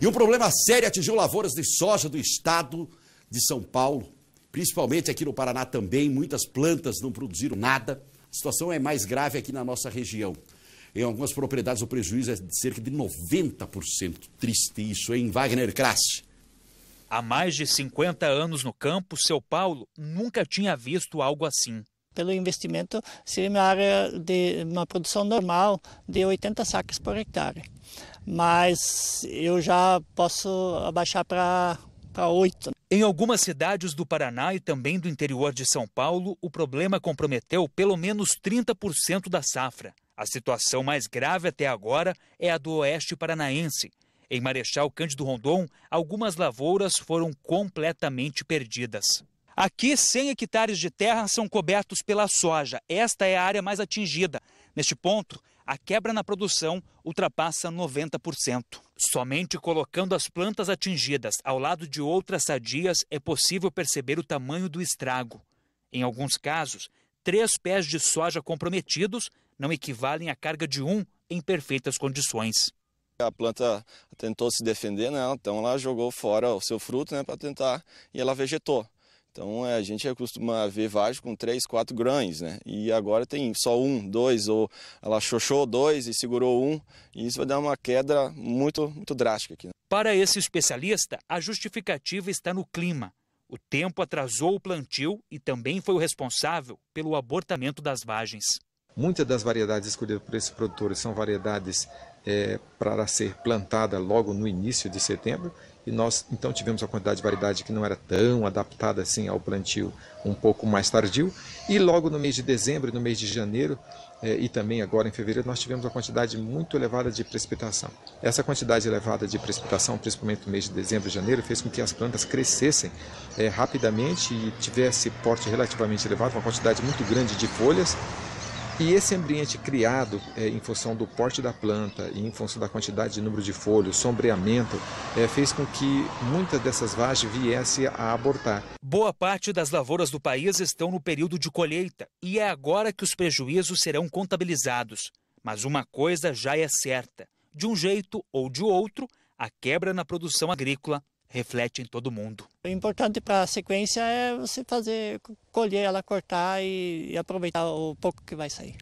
E um problema sério atingiu lavouras de soja do estado de São Paulo. Principalmente aqui no Paraná também, muitas plantas não produziram nada. A situação é mais grave aqui na nossa região. Em algumas propriedades o prejuízo é de cerca de 90%. Triste isso, hein, Wagner Krasch? Há mais de 50 anos no campo, seu Paulo nunca tinha visto algo assim. Pelo investimento, seria uma área de uma produção normal de 80 sacas por hectare. Mas eu já posso abaixar para 8. Em algumas cidades do Paraná e também do interior de São Paulo, o problema comprometeu pelo menos 30% da safra. A situação mais grave até agora é a do oeste paranaense. Em Marechal Cândido Rondon, algumas lavouras foram completamente perdidas. Aqui, 100 hectares de terra são cobertos pela soja. Esta é a área mais atingida. Neste ponto, a quebra na produção ultrapassa 90%. Somente colocando as plantas atingidas ao lado de outras sadias é possível perceber o tamanho do estrago. Em alguns casos, 3 pés de soja comprometidos não equivalem à carga de um em perfeitas condições. A planta tentou se defender, né? Então ela jogou fora o seu fruto, né, para tentar, e ela vegetou. Então a gente acostuma ver vagem com 3, 4 grãos, né? E agora tem só 1, 2, ou ela xoxou 2 e segurou 1, e isso vai dar uma queda muito drástica aqui. Para esse especialista, a justificativa está no clima. O tempo atrasou o plantio e também foi o responsável pelo abortamento das vagens. Muitas das variedades escolhidas por esses produtores são variedades para ser plantada logo no início de setembro, e nós então tivemos uma quantidade de variedade que não era tão adaptada assim ao plantio um pouco mais tardio, e logo no mês de dezembro, no mês de janeiro e também agora em fevereiro nós tivemos uma quantidade muito elevada de precipitação. Essa quantidade elevada de precipitação, principalmente no mês de dezembro e janeiro, fez com que as plantas crescessem rapidamente e tivesse porte relativamente elevado, uma quantidade muito grande de folhas. E esse ambiente criado em função do porte da planta e em função da quantidade de número de folhas, sombreamento, fez com que muitas dessas vagens viessem a abortar. Boa parte das lavouras do país estão no período de colheita e é agora que os prejuízos serão contabilizados. Mas uma coisa já é certa, de um jeito ou de outro, a quebra na produção agrícola reflete em todo mundo. O importante para a sequência é você fazer, colher ela, cortar e aproveitar o pouco que vai sair.